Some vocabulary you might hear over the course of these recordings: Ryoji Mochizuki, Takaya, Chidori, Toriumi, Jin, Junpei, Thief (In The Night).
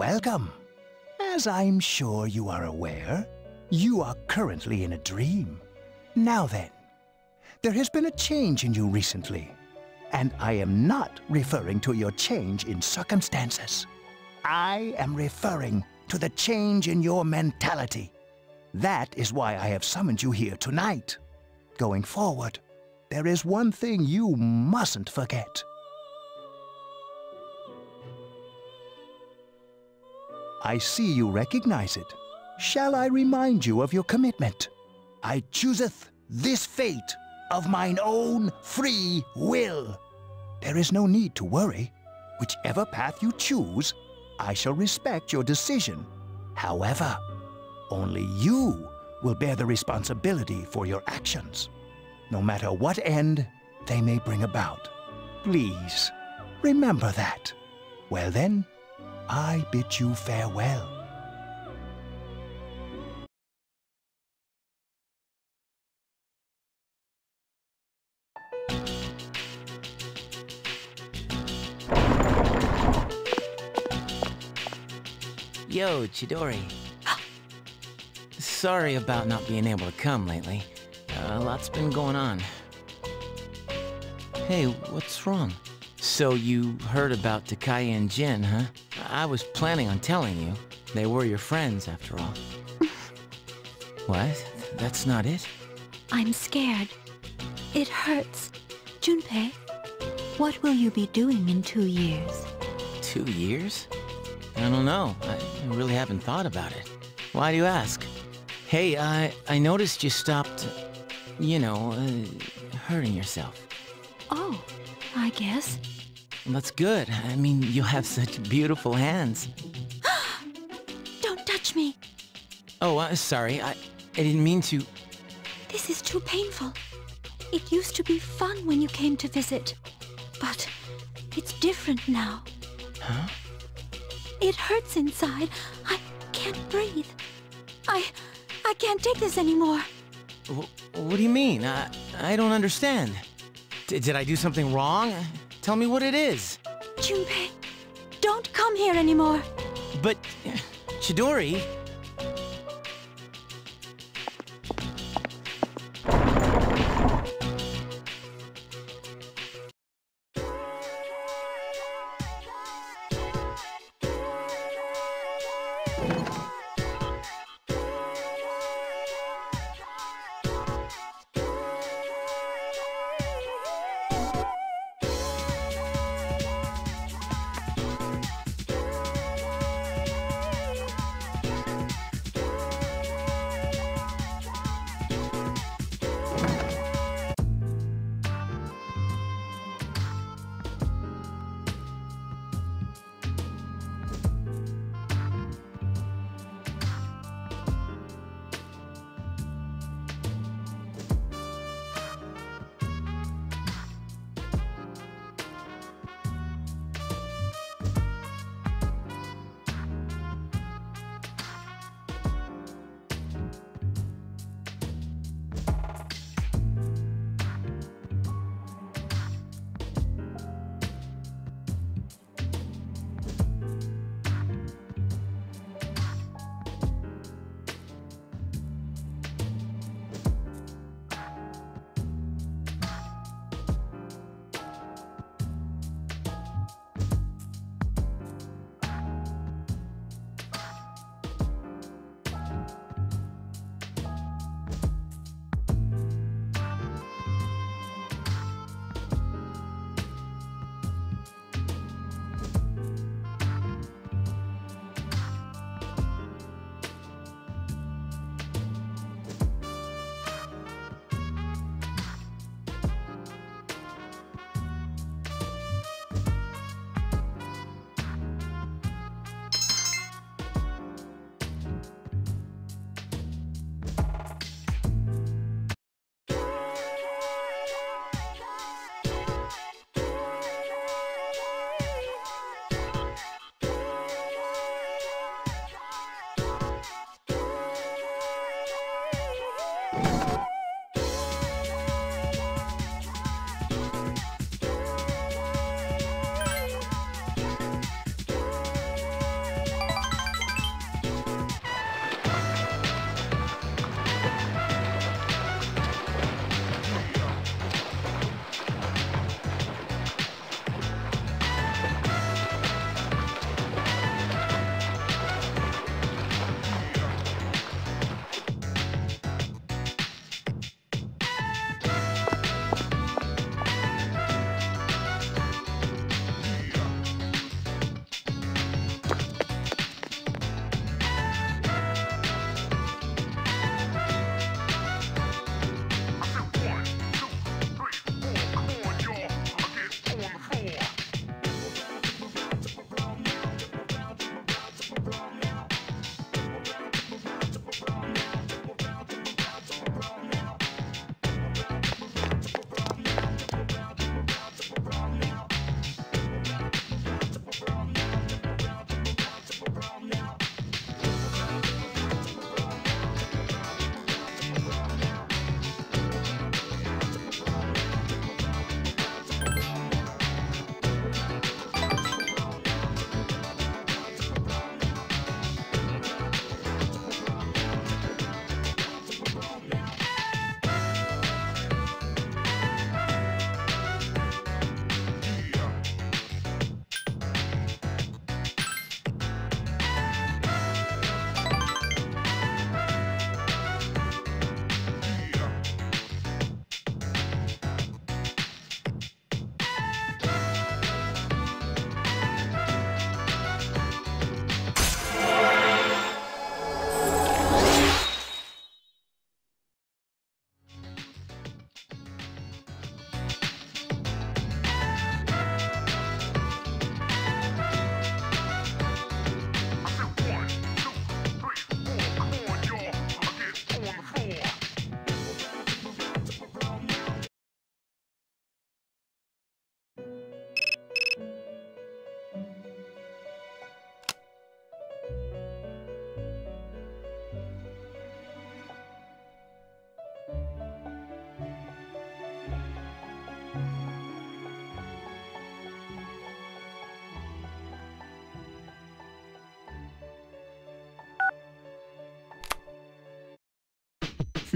Welcome. As I'm sure you are aware, you are currently in a dream. Now then, there has been a change in you recently, and I am not referring to your change in circumstances. I am referring to the change in your mentality. That is why I have summoned you here tonight. Going forward, there is one thing you mustn't forget. I see you recognize it. Shall I remind you of your commitment? I chooseth this fate of mine own free will. There is no need to worry. Whichever path you choose, I shall respect your decision. However, only you will bear the responsibility for your actions, no matter what end they may bring about. Please, remember that. Well then, I bid you farewell. Yo, Chidori. Sorry about not being able to come lately. A lot's been going on. Hey, what's wrong? So you heard about Takaya and Jin, huh? I was planning on telling you. They were your friends, after all. What? That's not it? I'm scared. It hurts. Junpei, what will you be doing in 2 years? 2 years? I don't know. I really haven't thought about it. Why do you ask? Hey, I noticed you stopped, you know, hurting yourself. Oh, I guess. That's good. I mean, you have such beautiful hands. Don't touch me! Oh, sorry. I didn't mean to... This is too painful. It used to be fun when you came to visit. But it's different now. Huh? It hurts inside. I can't breathe. I can't take this anymore. What do you mean? I don't understand. Did I do something wrong? Tell me what it is. Junpei, don't come here anymore. But... Chidori...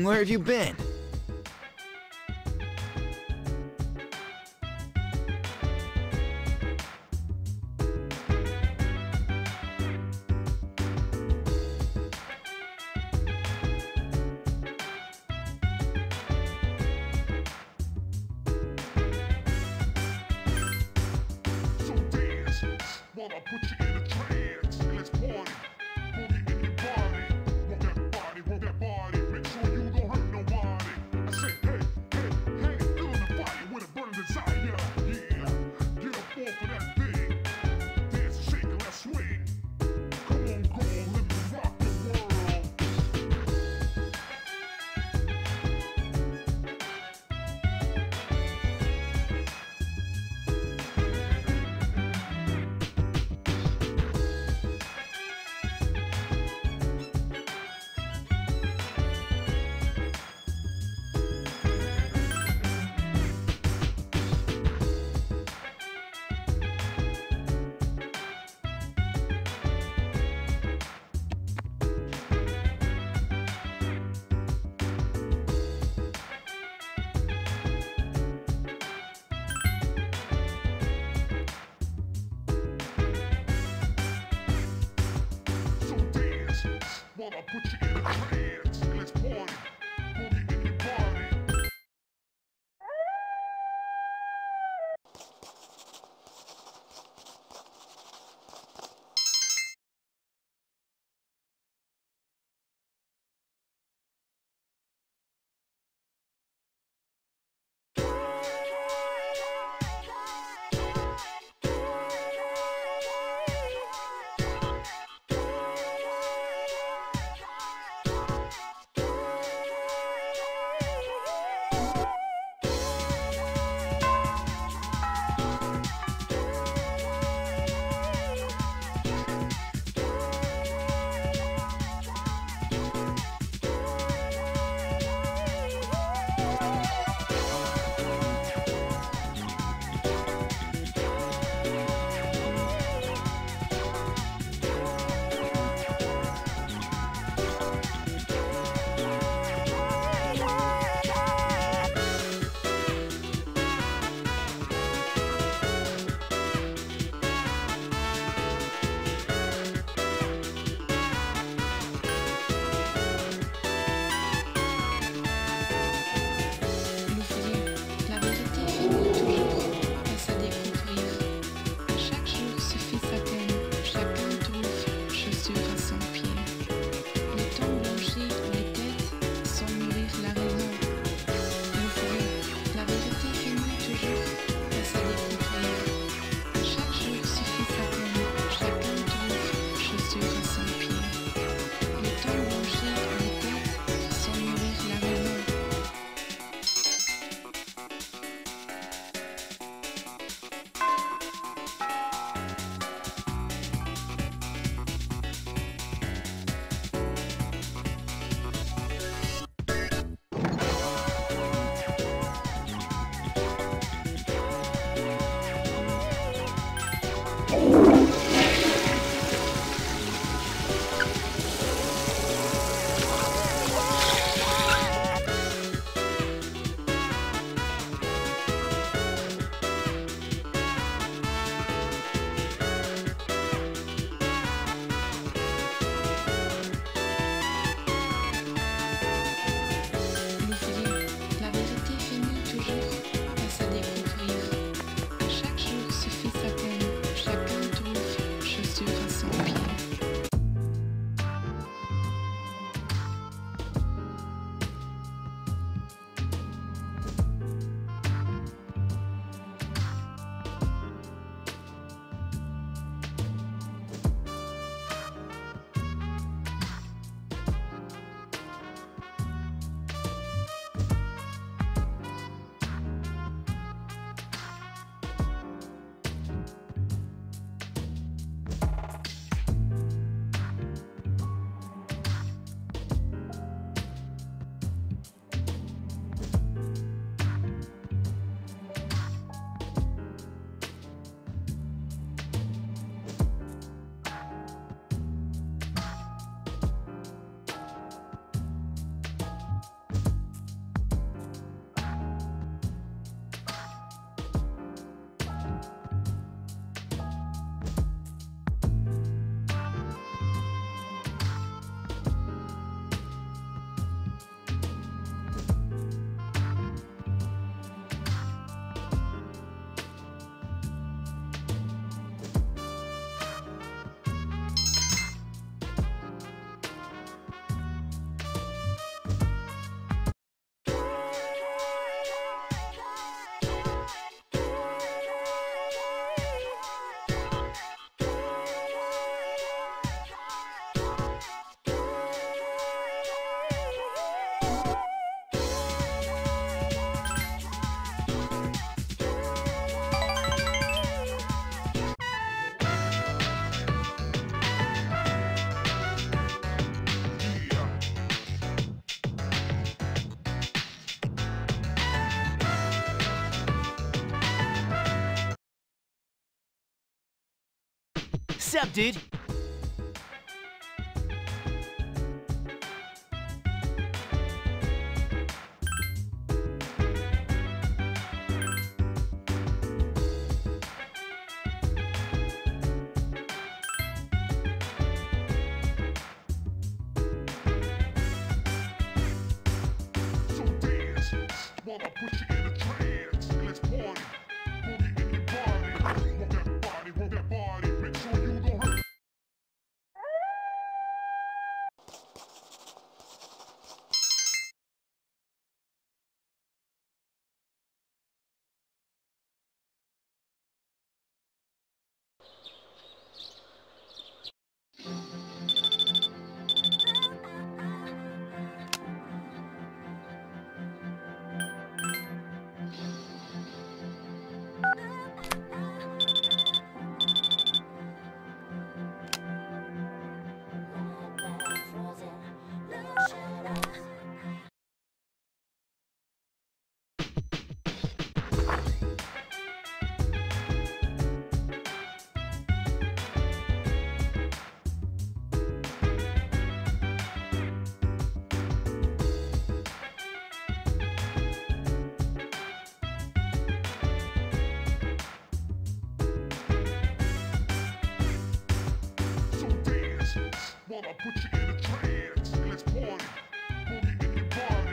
Where have you been? accepted. Put you in a trance, let's party. Move it in your body.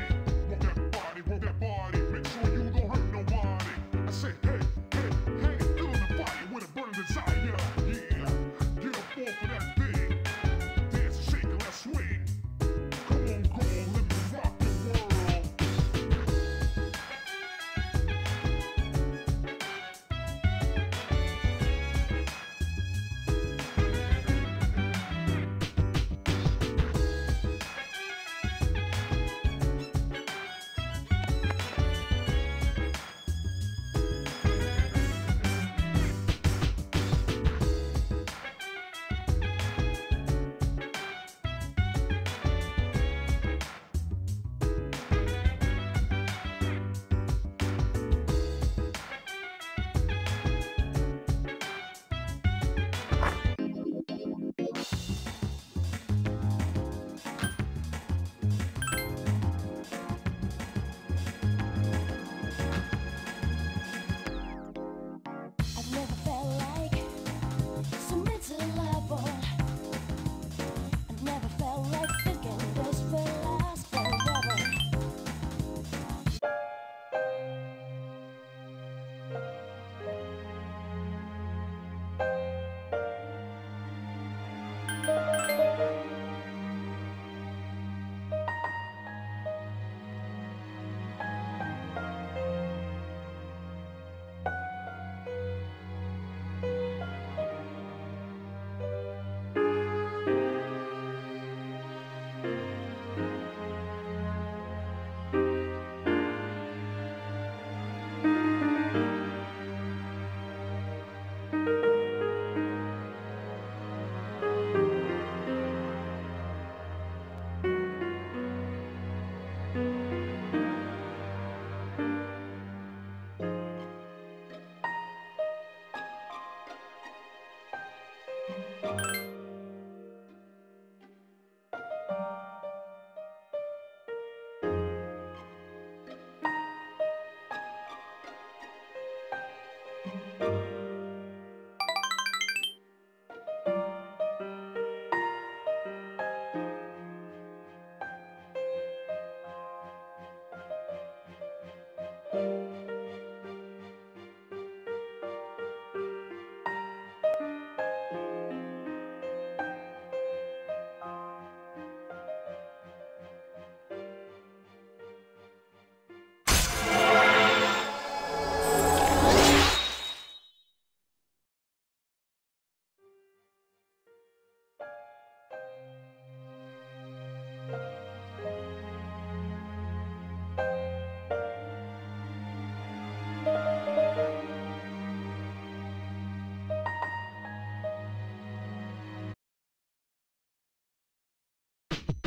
Work that body, make sure you don't hurt nobody. I said, hey, hey, hey, fill in the fire with a burning desire. Yeah, get up off of that thing. Dance and shake and let's swing. Come on, go on, let me rock the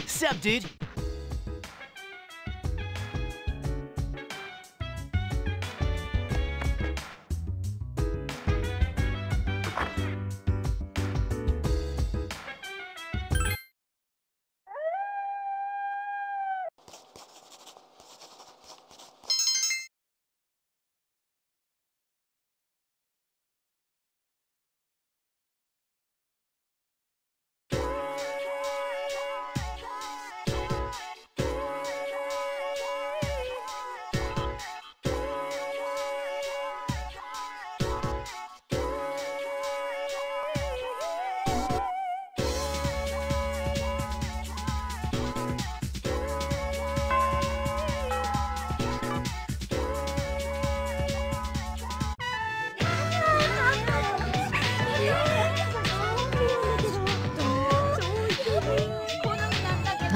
Accepted.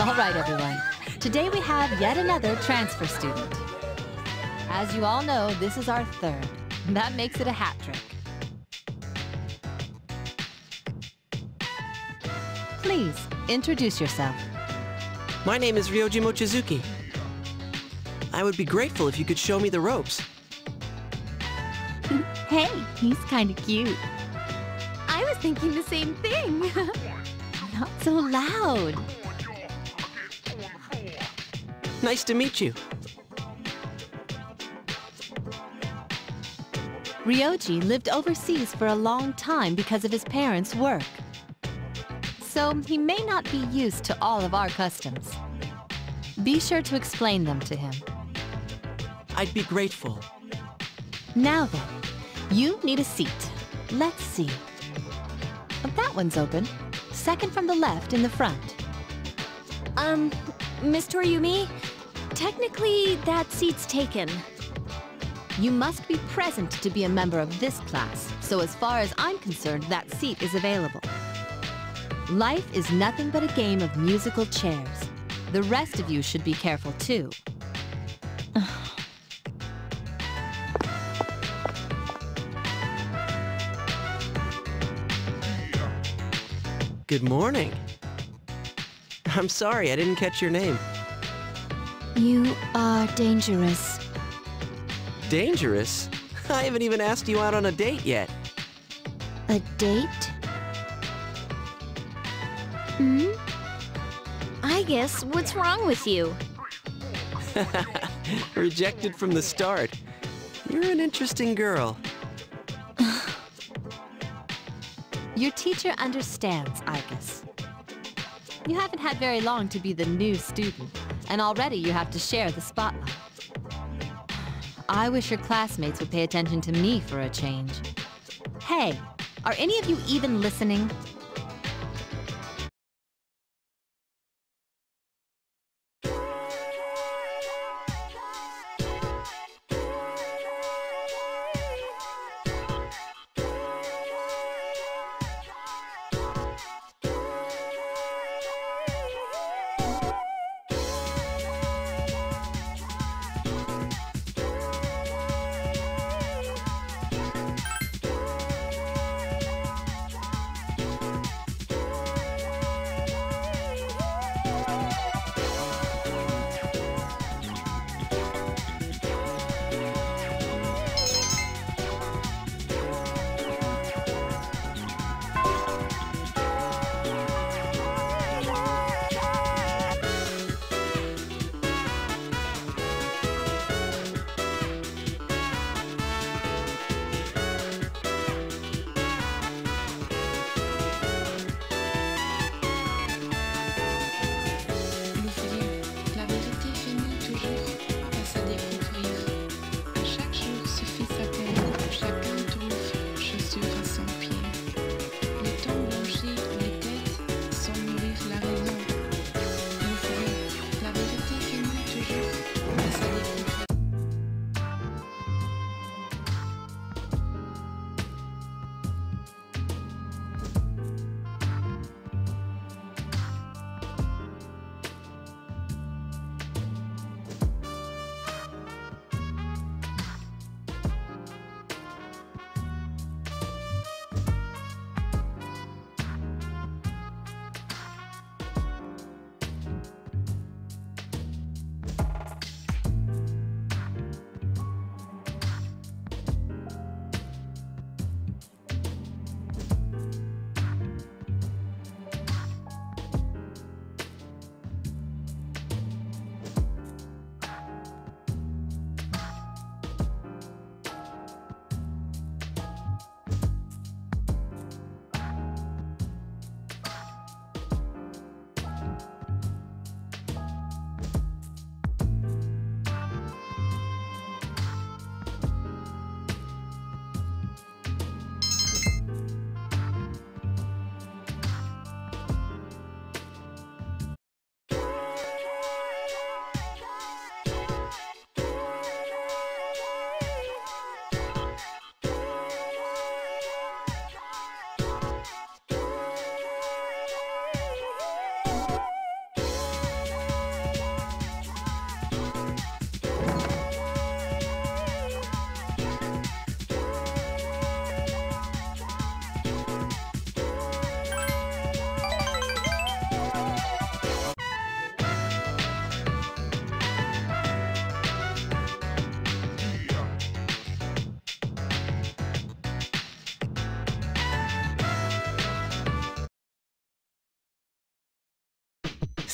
All right, everyone. Today we have yet another transfer student. As you all know, this is our third. That makes it a hat trick. Please, introduce yourself. My name is Ryoji Mochizuki. I would be grateful if you could show me the ropes. Hey, he's kind of cute. I was thinking the same thing. Not so loud. Nice to meet you. Ryoji lived overseas for a long time because of his parents' work. So he may not be used to all of our customs. Be sure to explain them to him. I'd be grateful. Now then, you need a seat. Let's see. That one's open. Second from the left in the front. Miss Toriumi, technically that seat's taken. You must be present to be a member of this class, so as far as I'm concerned, that seat is available. Life is nothing but a game of musical chairs. The rest of you should be careful, too. Good morning. I'm sorry, I didn't catch your name. You are dangerous. Dangerous? I haven't even asked you out on a date yet. A date? Hmm? I guess, what's wrong with you? Rejected from the start. You're an interesting girl. Your teacher understands, Argus. You haven't had very long to be the new student, and already you have to share the spotlight. I wish your classmates would pay attention to me for a change. Hey, are any of you even listening?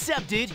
What's up, dude?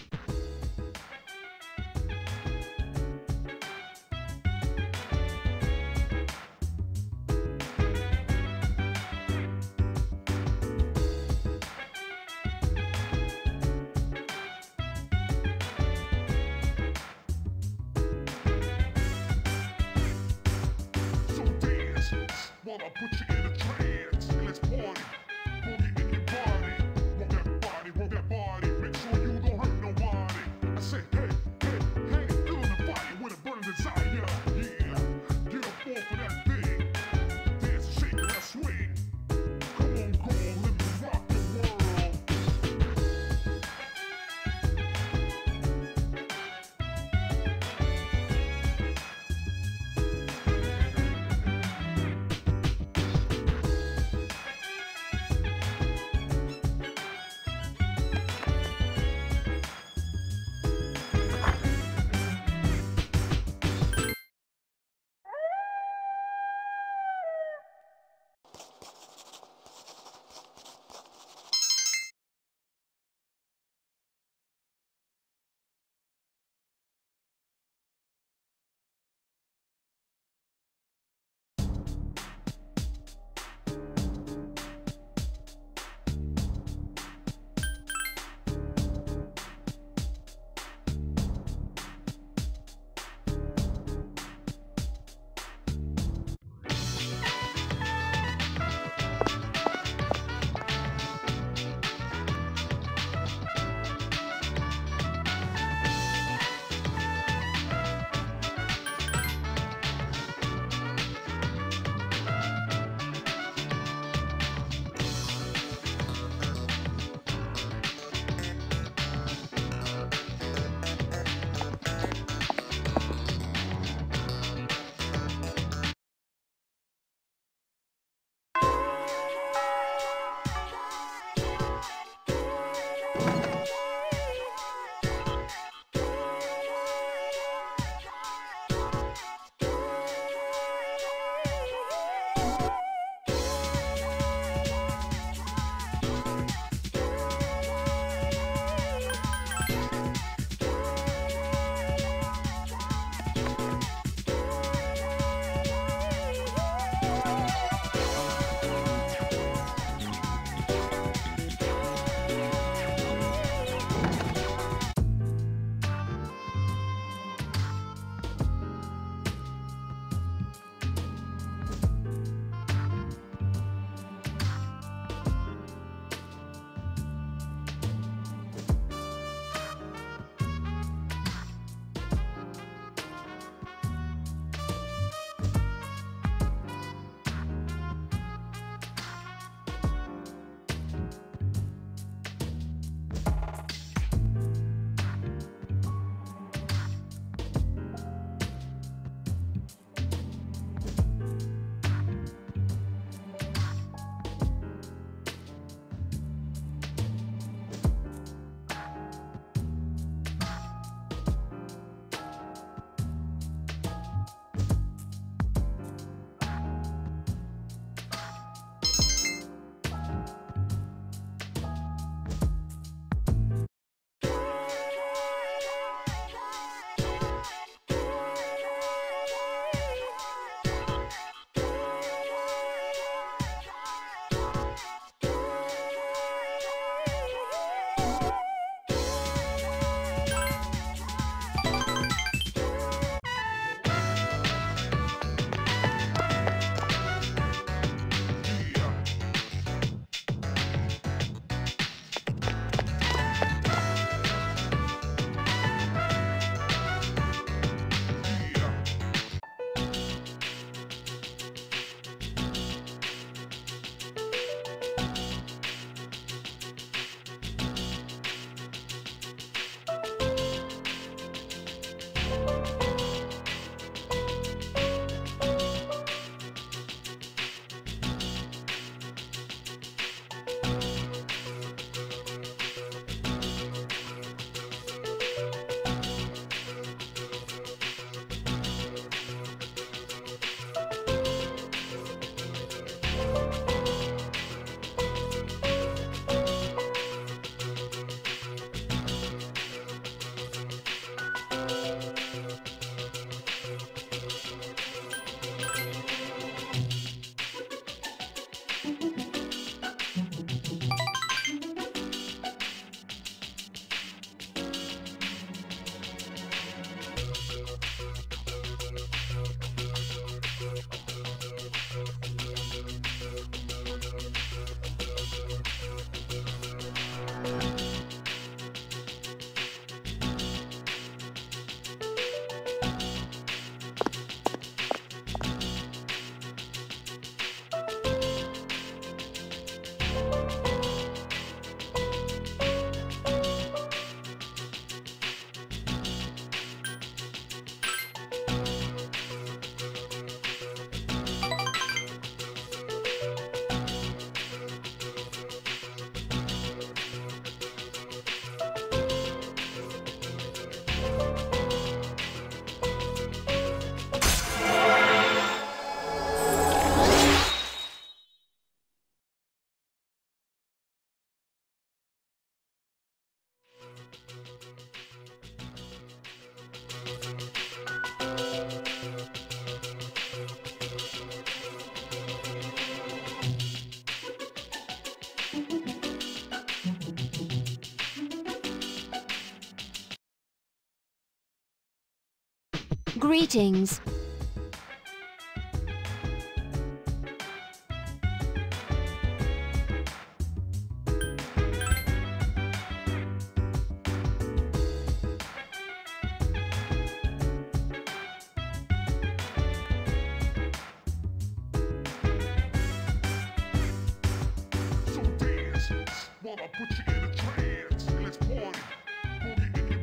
Greetings.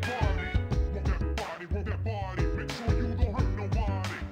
Body, roll that body, make sure you don't hurt nobody.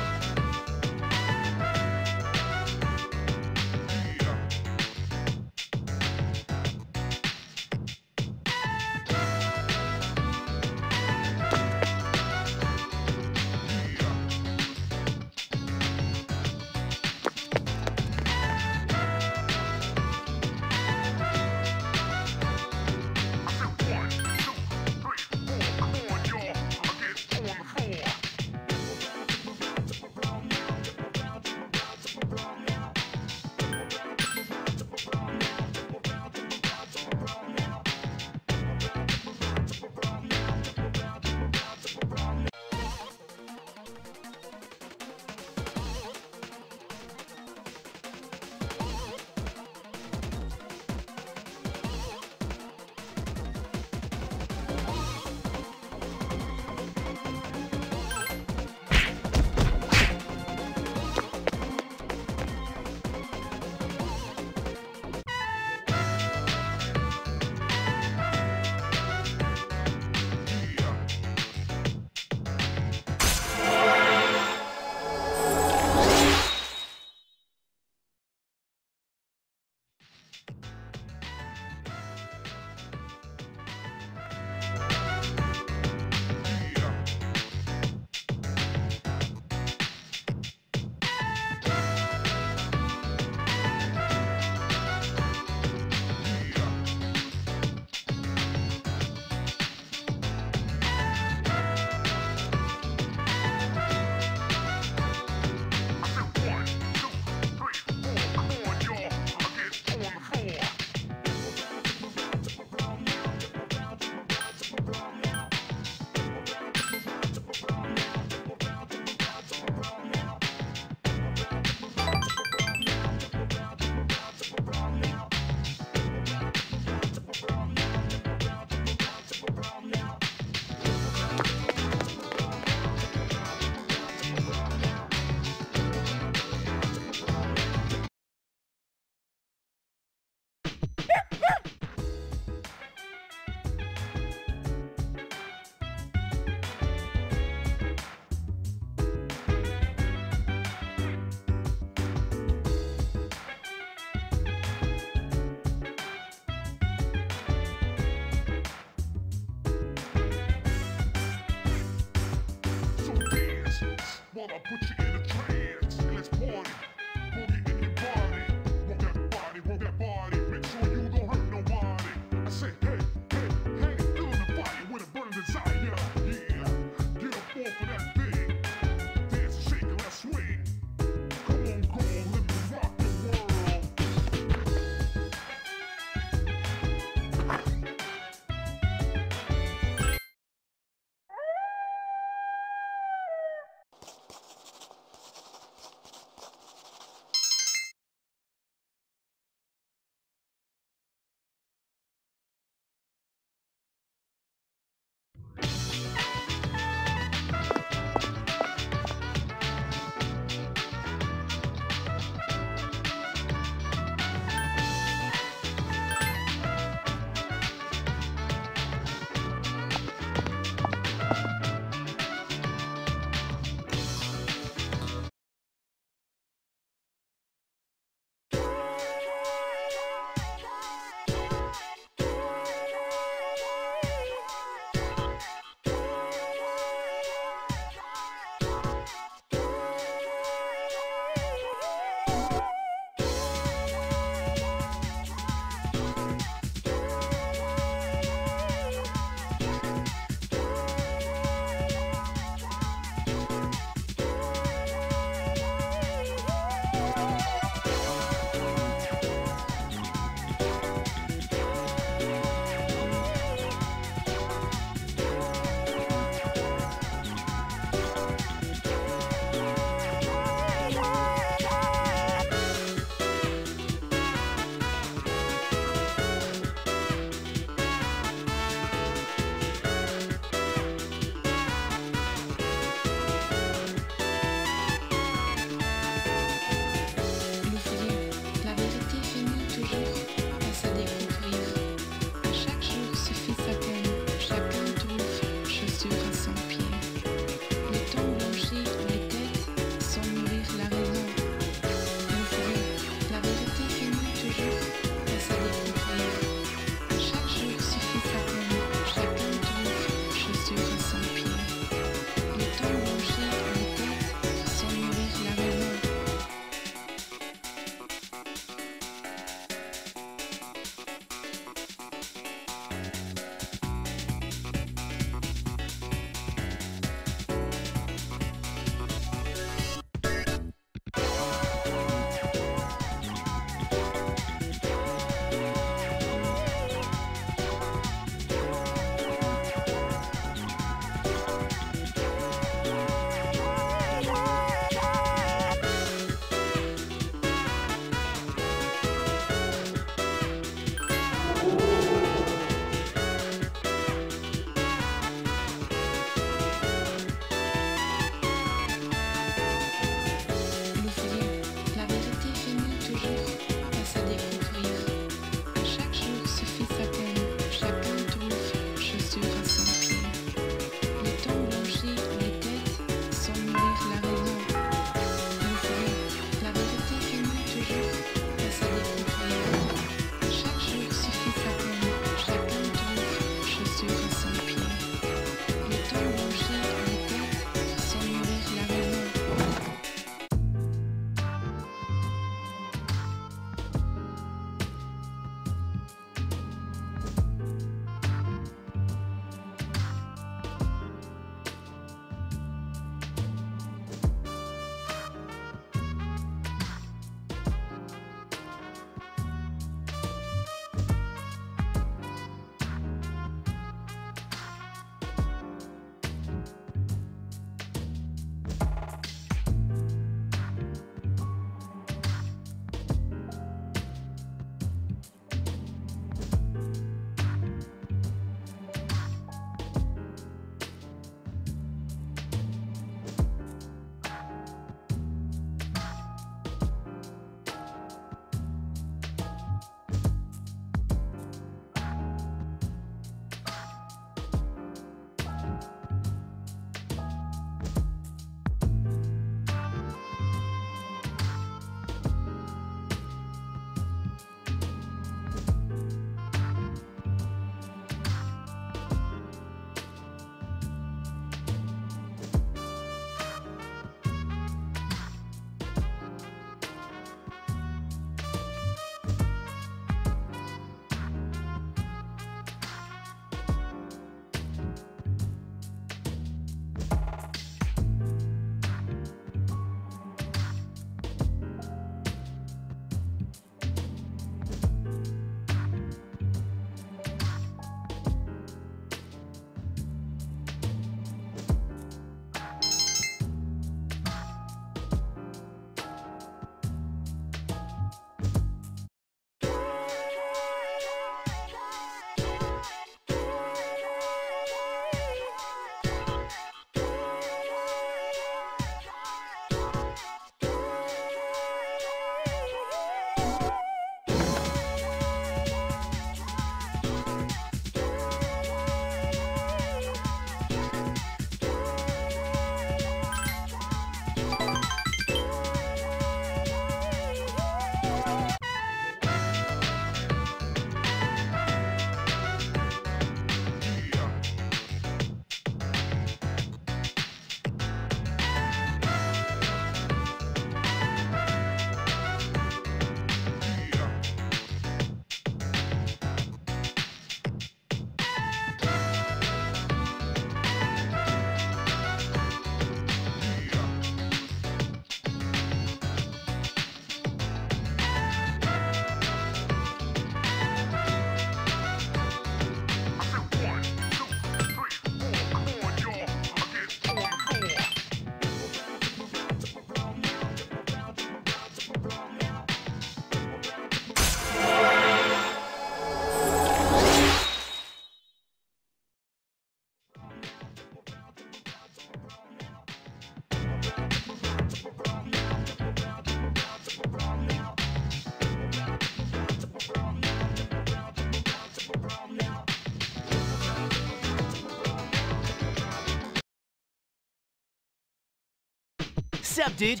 accepted.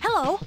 Hello?